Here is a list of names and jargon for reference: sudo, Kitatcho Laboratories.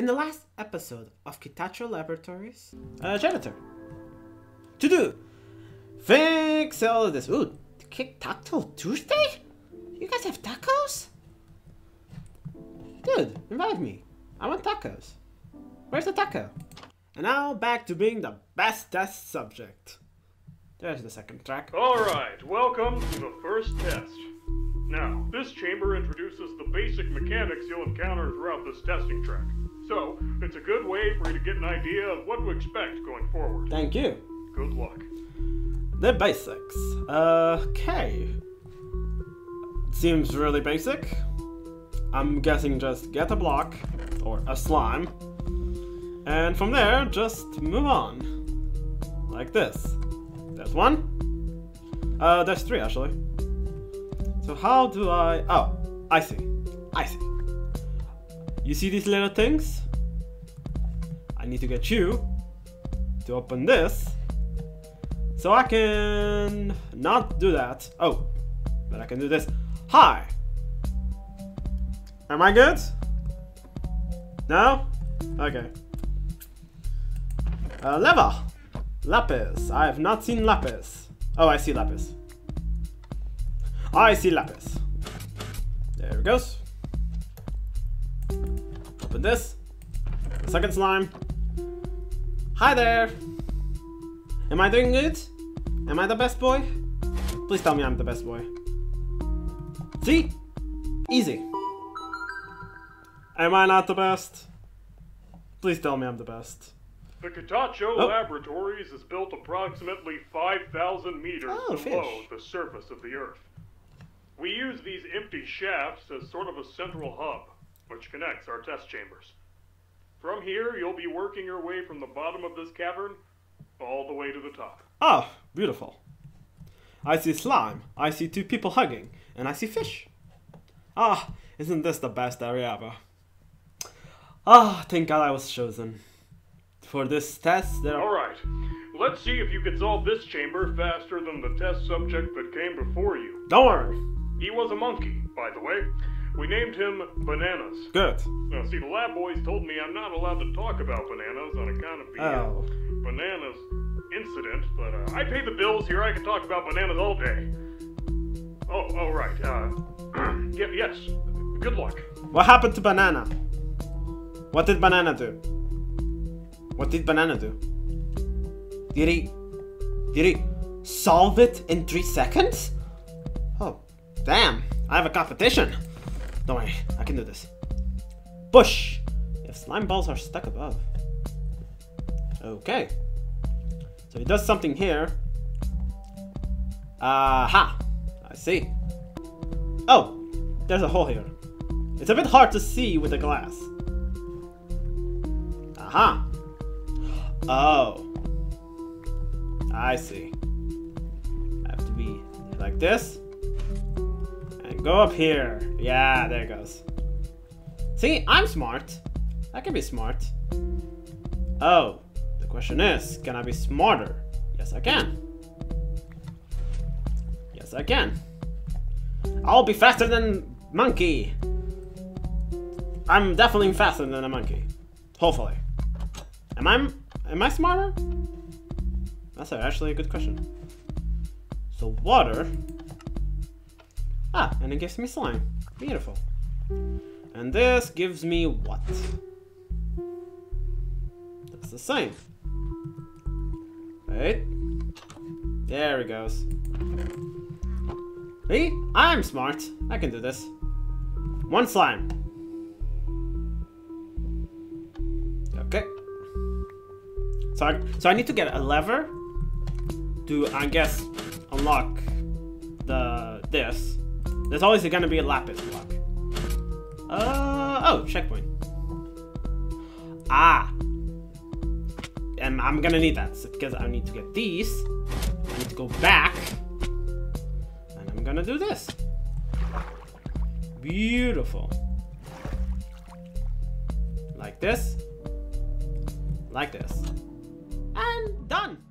In the last episode of Kitatcho Laboratories, janitor. To do. Fix all of this. Ooh, Kitatcho Tuesday? You guys have tacos? Dude, invite me. I want tacos. Where's the taco? And now back to being the best test subject. There's the second track. Alright, welcome to the first test. Now, this chamber introduces the basic mechanics you'll encounter throughout this testing track. So, it's a good way for you to get an idea of what to expect going forward. Thank you. Good luck. The basics. Okay. Seems really basic. I'm guessing just get a block, or a slime, and from there, just move on. Like this. There's one. There's three, actually. So how do I... Oh, I see. I see. You see these little things? I need to get you to open this. So I can not do that. Oh, but I can do this. Hi! Am I good? No? Okay. Lever! Lapis. I have not seen lapis. Oh, I see lapis. I see lapis. There it goes. Open this. Second slime. Hi there! Am I doing good? Am I the best boy? Please tell me I'm the best boy. See? Easy. Am I not the best? Please tell me I'm the best. The Kitatcho Laboratories is built approximately 5,000 meters below the surface of the Earth. We use these empty shafts as sort of a central hub, which connects our test chambers. From here, you'll be working your way from the bottom of this cavern all the way to the top. Oh, beautiful. I see slime, I see two people hugging, and I see fish. Ah, isn't this the best area ever? Ah, thank God I was chosen for this test. Alright, let's see if you can solve this chamber faster than the test subject that came before you. Don't worry. He was a monkey, by the way. We named him Bananas. Good. Now, see, the lab boys told me I'm not allowed to talk about Bananas on account of the Bananas incident, but I pay the bills here. I can talk about Bananas all day. Oh, right. Yes. Good luck. What happened to Banana? What did Banana do? What did Banana do? Did he solve it in 3 seconds? Oh, damn. I have a competition. Don't worry, I can do this. Push! If slime balls are stuck above. Okay. So he does something here. Aha! I see. Oh, there's a hole here. It's a bit hard to see with the glass. Aha! Oh. I see. I have to be like this. And go up here. Yeah, there it goes. See, I'm smart. I can be smart. Oh. The question is, can I be smarter? Yes, I can. Yes, I can. I'll be faster than monkey. I'm definitely faster than a monkey. Hopefully. Am I smarter? That's actually a good question. So water. Ah, and it gives me slime. Beautiful. And this gives me what? That's the same. Right? There it goes. See? I'm smart. I can do this. One slime. Okay. So I need to get a lever to, I guess, unlock this. There's always gonna be a lapis block. Oh, checkpoint. Ah. And I'm gonna need that because I need to get these. I need to go back. And I'm gonna do this. Beautiful. Like this. Like this. And done!